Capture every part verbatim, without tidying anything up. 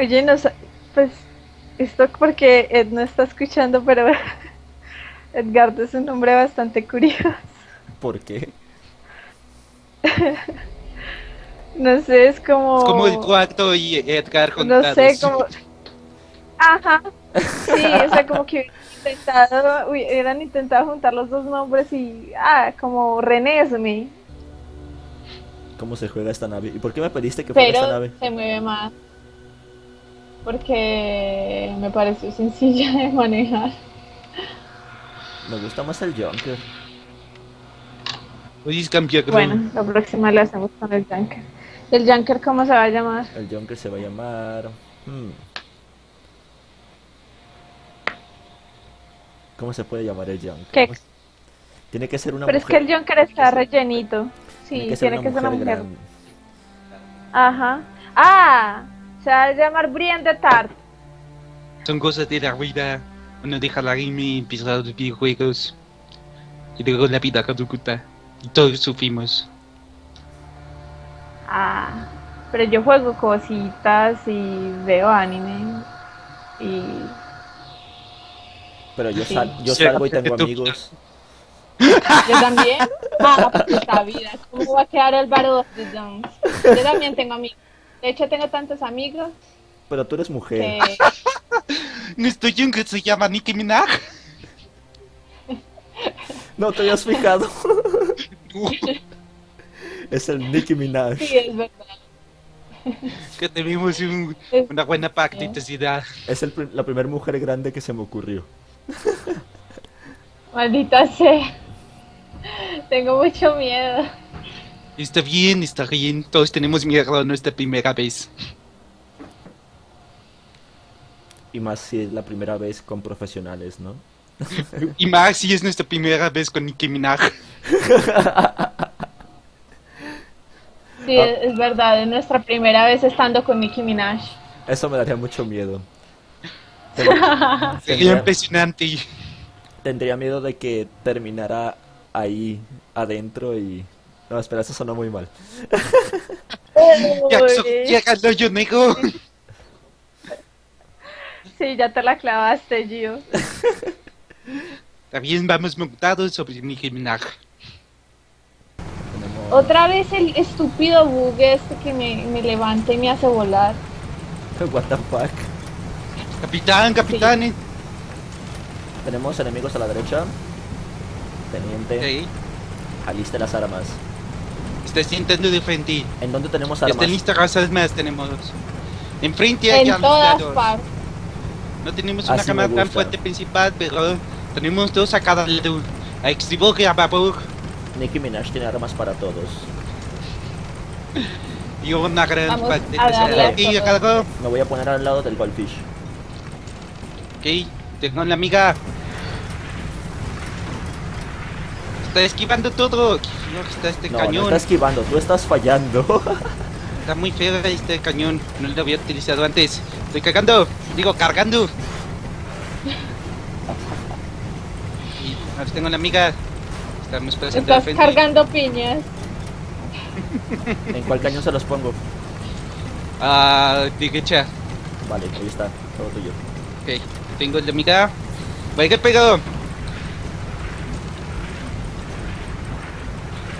Oye, no, sa- pues esto porque Ed no está escuchando, pero Edgardo es un hombre bastante curioso. ¿Por qué? No sé, es como... Es como el cuarto y Edgar juntados. No sé, como... Ajá, sí, o sea, como que hubieran intentado, hubieran intentado juntar los dos nombres y... Ah, como Renesme. ¿Cómo se juega esta nave? ¿Y por qué me pediste que fuera esta nave? Pero se mueve más. Porque me pareció sencilla de manejar. Me gusta más el Junker. Oye, cambia, bueno, la próxima la hacemos con el Junker. ¿El Junker cómo se va a llamar? El Junker se va a llamar... Hmm. ¿Cómo se puede llamar el Junker? ¿Qué? Tiene que ser una Pero mujer... Pero es que el Junker está rellenito. Sí, tiene que ser, tiene una, que mujer ser una mujer. Grande. Ajá. ¡Ah! Se va a llamar Brienne de Tart. Son cosas de la vida. Uno deja la rima y empieza a los videojuegos. Y luego la vida caducuta. Y todos sufrimos. Ah, pero yo juego cositas y veo anime. Y... Pero yo, sí. sal, yo salgo y tengo amigos. Yo también. Vamos, puta vida. ¿Cómo va a quedar el Battle of the Dons? Yo también tengo amigos. De hecho, tengo tantos amigos. Pero tú eres mujer. Nuestro Junker se llama Nicki Minaj. No te habías fijado. Es el Nicki Minaj. Sí, es verdad. Que tenemos un, una buena practicidad. Es el, la primera mujer grande que se me ocurrió. Maldita sea. Tengo mucho miedo. Está bien, está bien. Todos tenemos miedo, no es la primera vez. Y más si es la primera vez con profesionales, ¿no? Y más si es nuestra primera vez con Nicki Minaj. Sí, ah. es verdad, es nuestra primera vez estando con Nicki Minaj. Eso me daría mucho miedo. Tendría, Sería impresionante. Tendría miedo de que terminara ahí adentro y... No, espera, eso sonó muy mal. Llegando yo, nego. Sí, ya te la clavaste, Gio. También vamos montados sobre Nicki Minaj. Otra vez el estúpido bug este que me, me levanta y me hace volar. What the fuck. Capitán, capitán. Sí. Tenemos enemigos a la derecha. Teniente. Sí. Aliste las armas. Estás intentando defender. ¿En dónde tenemos armas? Están listas las armas, tenemos. Enfrente hay armas. No tenemos Así una cámara tan fuerte principal, pero tenemos dos a cada lado, a extribor y a babor. Nicki Minaj tiene armas para todos. Y una gran parte de cargo. Me voy a poner al lado del Goldfish. Ok, tengo la amiga. Está esquivando todo. No, está este no, cañón. No está esquivando, tú estás fallando. Está muy feo este cañón, no lo había utilizado antes. Estoy cagando, digo cargando. Y ahora tengo la amiga. Estamos presentes. Estás cargando piñas. ¿En cuál cañón se los pongo? Ah, uh, derecha. Vale, ahí está, todo tuyo. Ok, tengo la amiga. Vaya pegado.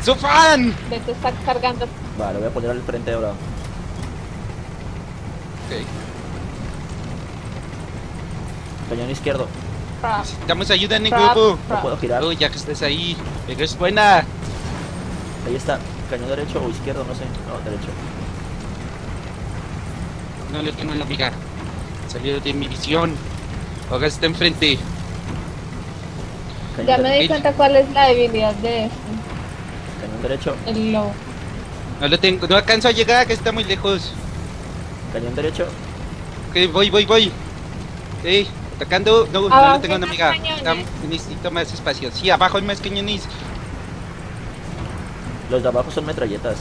¡Sufan! De te estás cargando. Vale, voy a poner al frente ahora. Ok. Cañón izquierdo. Necesitamos ayuda en el grupo. No puedo girar. Oh, ya que estás ahí. Pero es buena. Ahí está. Cañón derecho o izquierdo, no sé. No, derecho. No lo tengo en la viga. Salido de mi visión. Ahora está enfrente. Ya me di cuenta cuál es la debilidad de esto. Cañón derecho. El lobo. No lo tengo, no alcanzo a llegar, que está muy lejos. Cañón derecho. Ok, voy, voy, voy. Sí, atacando. No, abajo no lo tengo, una amiga. Cañones. Necesito más espacio. Sí, abajo hay más cañones. Los de abajo son metralletas.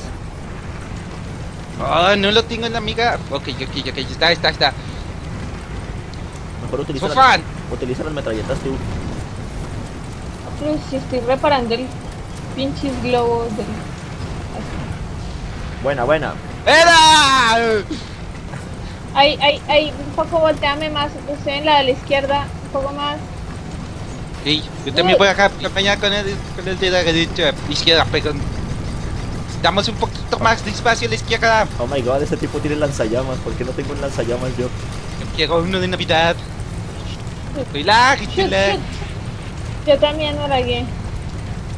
Ah, oh, no lo tengo, una amiga. Ok, ok, ok, está, está, está. Mejor utiliza las, utiliza las metralletas tú. Pero si estoy reparando el pinches globos del... Buena, buena. ¡Era! Ahí, ahí, ahí, un poco volteame más, usted en la de la izquierda, un poco más. Sí, yo también voy a acompañar con el, con el de la derecha, izquierda, pero... Damos un poquito más de espacio a la izquierda. Oh my god, ese tipo tiene lanzallamas, ¿por qué no tengo un lanzallamas yo? Yo quiero uno de Navidad. Relax, relax. Yo también me lagué.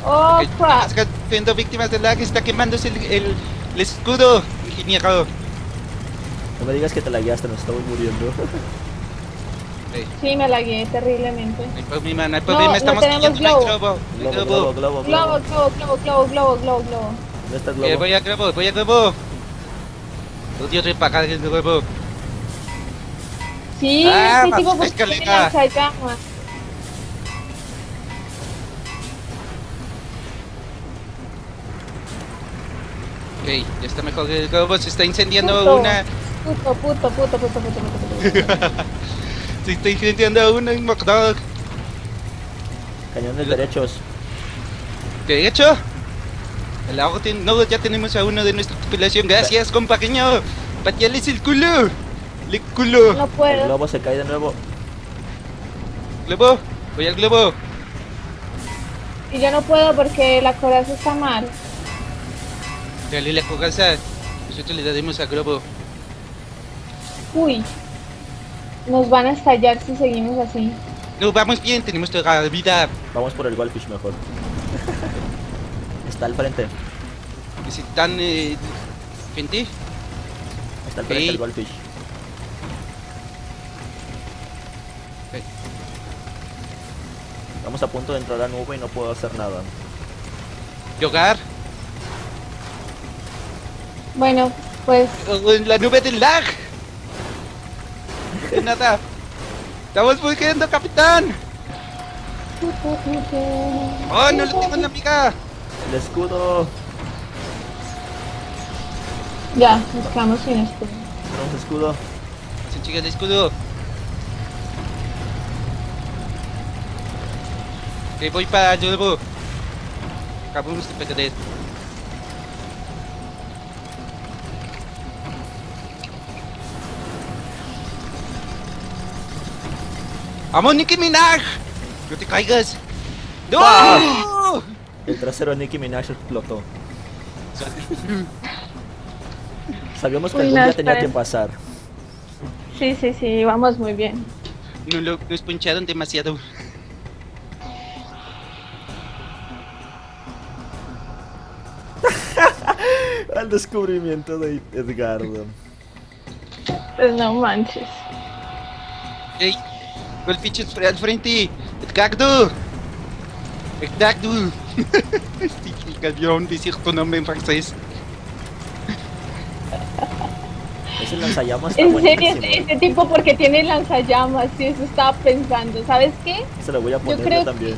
Oh, okay, crap. Estás siendo víctimas de lag, está quemándose el, el, el escudo, ingeniero. No me digas que te lagueaste, nos estamos muriendo. Sí, me lagué terriblemente. No hay problema, no hay problema, no, estamos no tenemos globo. Globo. Globo, globo, globo, globo, globo, globo, globo, globo, globo, globo. ¿Dónde está el globo? Eh, voy a globo, voy a globo. Odio repagar el globo. Sí, ah, ese tipo pues tiene lanzallamas. Ok, ya está mejor el globo, se está incendiando puto, una... Puto, puto, puto, puto, puto, puto, puto, puto. Se está incendiando una en McDonald's. Cañones derechos. ¿Derecho? A la orden, no, ya tenemos a uno de nuestra tripulación, gracias, compañero. Pateales el culo. El culo. No puedo. El globo se cae de nuevo. Globo, voy al globo. Y yo no puedo porque la coraza está mal. Dale la coraza, nosotros le daremos al globo. Uy. Nos van a estallar si seguimos así. No, vamos bien, tenemos toda la vida. Vamos por el Goldfish mejor. Está al frente. Si están... Eh, ¿frente? Está al frente el Goldfish. Okay. Estamos a punto de entrar a la nube y no puedo hacer nada. ¿Llogar? Bueno, pues... ¡La nube del lag! Nada, estamos fugiendo, capitán. Oh, no lo tengo en la amiga. El escudo. Ya, nos quedamos sin escudo. Tenemos escudo. Sí, chicas, el escudo. Que voy para el nuevo. Acabamos de perder. ¡Vamos, Nicki Minaj! ¡No te caigas! ¡No! ¡Oh! El trasero de Nicki Minaj explotó. Sabíamos que algún día tenía que pasar. Sí, sí, sí, vamos muy bien. No, lo, nos puncharon demasiado. Al descubrimiento de Edgardo. Pues no manches. Hey. Goldfish al frente, el cactus, el cactus. El camión dice tu nombre en francés. Ese lanzallamas está buenísimo. En serio, ese tipo porque tiene lanzallamas, sí, eso estaba pensando. ¿Sabes qué? Se lo voy a poner yo, creo yo también.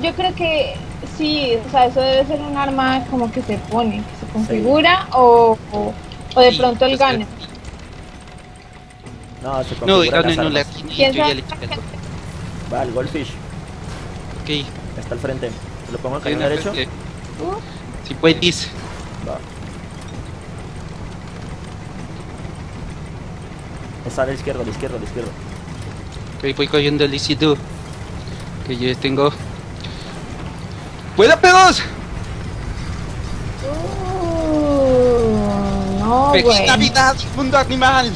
Que, yo creo que sí, o sea, eso debe ser un arma como que se pone, que se configura, sí. o, o, o de sí, pronto el gana. No, se configura. No, no, no, no, la yo ya le chequeo. Va, el Goldfish. Ok. Está al frente. ¿Te lo pongo al camino derecho? Si sí, puedes. Va. Está a la izquierda, a la izquierda, a la izquierda. Ok, voy cogiendo el I C dos. Que yo tengo. ¡Vuela, pedos! Uh, no, ¡Feliz Navidad, mundo animal!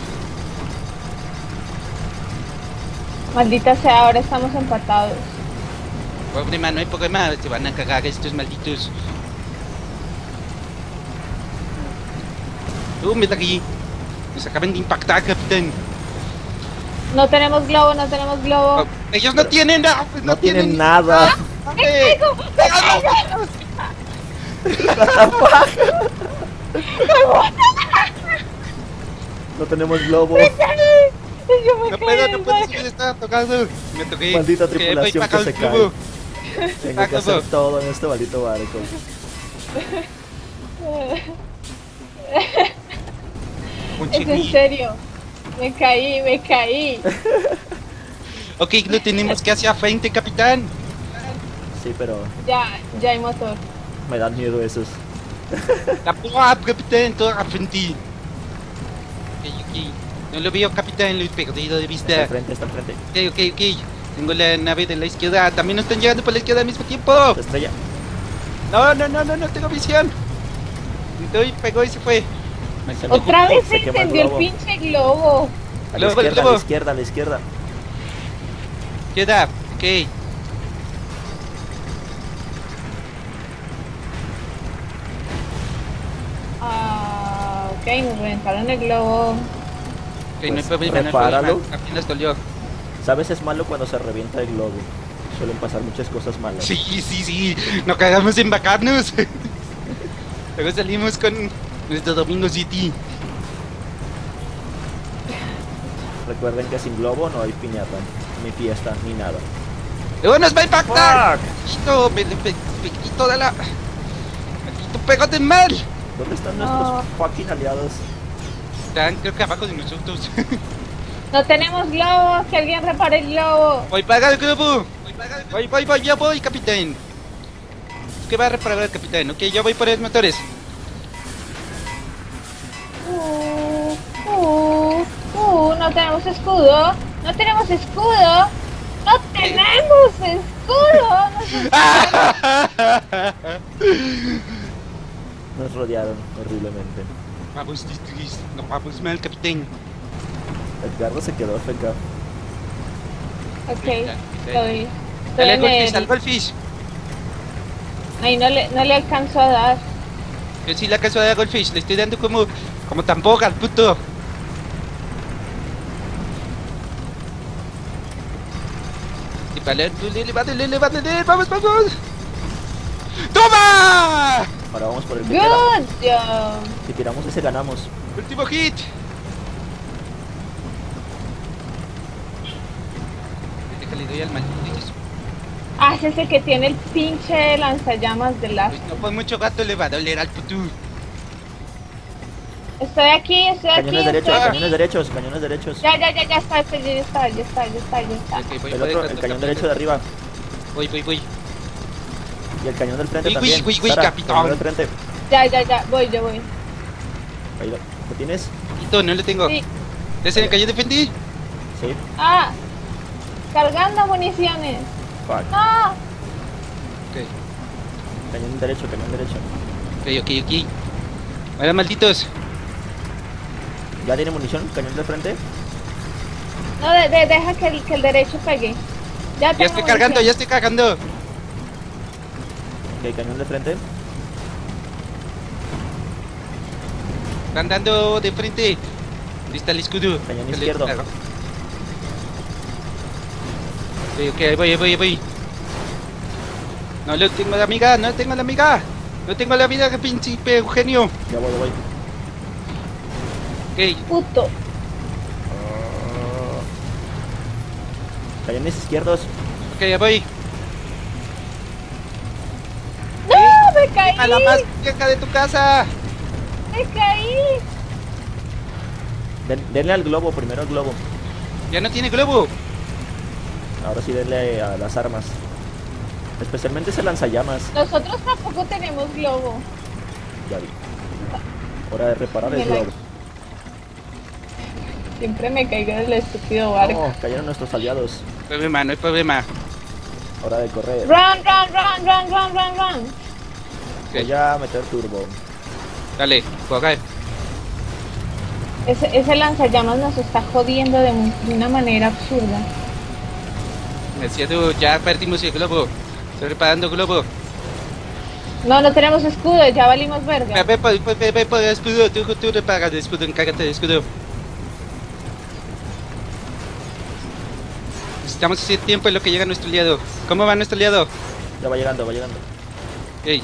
Maldita sea, ahora estamos empatados. Pobre man, no hay problema, se van a cagar estos malditos. Tú, uh, me da aquí. Nos acaban de impactar, capitán. No tenemos globo, no tenemos globo. Oh, ellos no tienen, no, no, no tienen, tienen nada. No tienen nada. No tenemos globo. No puedo, no puedo, se me está tocando. Me toqué. Maldita tripulación que se cae. Tengo que hacer todo en este maldito barco. Es en serio. Me caí, me caí. Ok, lo tenemos que hacia frente, capitán. Sí, pero... Ya, ya hay motor. Me dan miedo esos. La porra, capitán, toda frente. Ok, ok. No lo veo, capitán, lo he perdido de vista. Está al frente, está al frente. Ok, ok, ok. Tengo la nave de la izquierda. También nos están llegando por la izquierda al mismo tiempo. La estrella. No, no, no, no, no tengo visión. Entonces pegó y se fue. Otra vez se encendió el pinche globo. A la izquierda, a la izquierda, a la izquierda. Izquierda, ok. Ah, uh, ok, nos reventaron el globo. Ok, no hay problema, no hay problema. Aquí nos dolió. Sabes, es malo cuando se revienta el globo. Suelen pasar muchas cosas malas. Sí, sí, sí. Nos cagamos en bacarnos. Luego salimos con nuestro Domingo City. Recuerden que sin globo no hay piñata, ni fiesta, ni nada. ¡Luego nos va a impactar! ¡Pequito, pequito de la... pequito, pégate mal! ¿Dónde están no. nuestros fucking aliados? Están, creo que abajo de nosotros. No tenemos globos, que alguien repare el globo. Voy para el globo. Voy, voy, voy, ya voy, capitán. ¿Qué va a reparar el capitán? Ok, yo voy por los motores. Uh, uh, uh, no tenemos escudo. No tenemos escudo. No tenemos escudo. Nos rodearon horriblemente. Vamos, nos vamos mal, capitán. Edgardo se quedó F K. Ok, estoy... Dale, Goldfish, al Goldfish. Ay, no le, no le alcanzo a dar. Yo sí le alcanzo a dar a Goldfish, le estoy dando como... como tampoco al puto. Vale, le va a doler, le va a doler, vamos, vamos. ¡Toma! Ahora vamos por el que tiramos. Si tiramos ese ganamos. Último hit. Le doy al maldito. Ah, es ese que tiene el pinche lanzallamas de la... Pues no fue mucho gato, le va a doler al puto. Estoy aquí, estoy aquí. Cañones derechos, cañones derechos, cañones derechos. Ya, ya, ya, ya está, ya está, ya está, ya está, ya está. Okay, voy, el, voy, otro, voy, el cañón derecho de arriba. Voy, voy, voy. Y el cañón del frente voy, también. Voy, voy, Sara, capitán. Del frente. Ya, ya, ya, voy, yo voy. Ahí lo, ¿lo tienes? Poquito, no lo tengo. Sí. ¿Es en el cañón de frente? Sí. Ah. Cargando municiones. Fuck. No. Ok. Cañón derecho, cañón derecho. Ok, ok, ok. Ahora malditos. ¿Ya tiene munición? ¿Cañón de frente? No, de, de, deja que el, que el derecho pegue. Ya, ya tengo estoy munición. Cargando, ya estoy cargando. Ok, cañón de frente. Están dando de frente. Listo el escudo. Cañón izquierdo. Claro. Ok, ok, ahí voy, ahí voy, ahí voy. No lo tengo la amiga, no tengo la amiga. No tengo la vida que príncipe Eugenio. Ya voy, voy. Ok. Puto. Uh... Cañones izquierdos. Ok, ya voy. ¡No! ¡Me caí! ¡A la más cerca de tu casa! ¡Me caí! Den, denle al globo, primero al globo. Ya no tiene globo. Ahora sí denle a las armas. Especialmente ese lanzallamas. Nosotros tampoco tenemos globo. Ya vi. Hora de reparar me el la... globo. Siempre me caigo del estúpido barco. No, cayeron nuestros aliados. No hay problema, no hay problema. Hora de correr. Run, run, run, run, run, run, run. Okay. Voy a meter turbo. Dale, juega. Ese, ese lanzallamas nos está jodiendo de una manera absurda. Cierto, ya perdimos el globo. Estoy reparando globo. No, no tenemos escudo, ya valimos verga. Ve por, ve, ve por el escudo, tú, tú reparas el escudo, encárgate del escudo. Necesitamos hacer tiempo en lo que llega nuestro aliado. ¿Cómo va nuestro aliado? Ya va llegando, va llegando. Ey.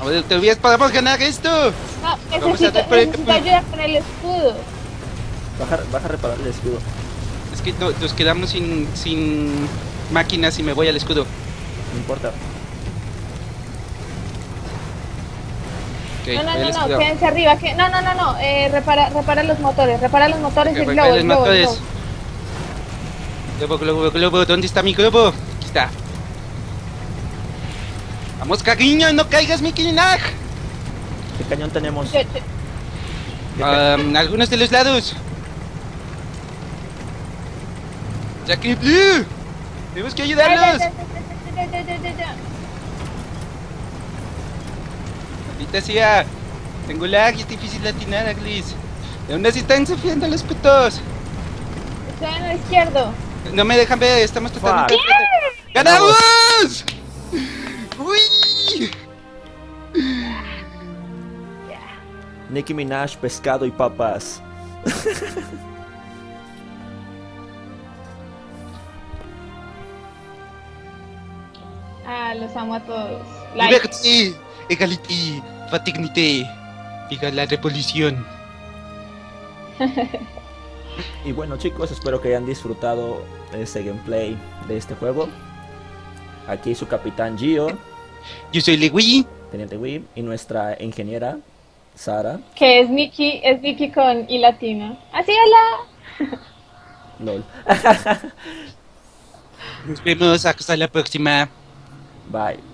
Ahora te olvides, podemos ganar esto. No, necesito, necesito ayuda con el escudo. Baja, baja a reparar el escudo. Es que no, nos quedamos sin, sin máquinas y me voy al escudo. No importa. Okay, no, no, no, no, quédense arriba. Que... No, no, no, no, eh, repara, repara los motores, repara los motores okay, y globo, los globo, motores. Globo, globo, globo, ¿dónde está mi globo? Aquí está. Vamos, cariño, no caigas, mi Kinaj. ¿Qué cañón tenemos? Yo, yo... Um, algunos de los lados. Jackie Blue, tenemos que ayudarnos. Maldita sea, tengo lag y es difícil de atinar, Aglis. Y aún así están sufriendo los putos. Estoy en lo izquierdo. No me dejan ver, estamos totalmente... ¡Ganamos! ¡Uy! Nicki Minaj, pescado y papas. Ah, los amo a todos. Liberté, egalité, fraternité. Viva la revolución. Y bueno, chicos, espero que hayan disfrutado este gameplay de este juego. Aquí su capitán Gio. Yo soy LeWii, Teniente Wii, y nuestra ingeniera Sara. Que es Nicki, es Nicki con I latina. ¡Así, hola! LOL. Nos vemos, hasta la próxima. Bye.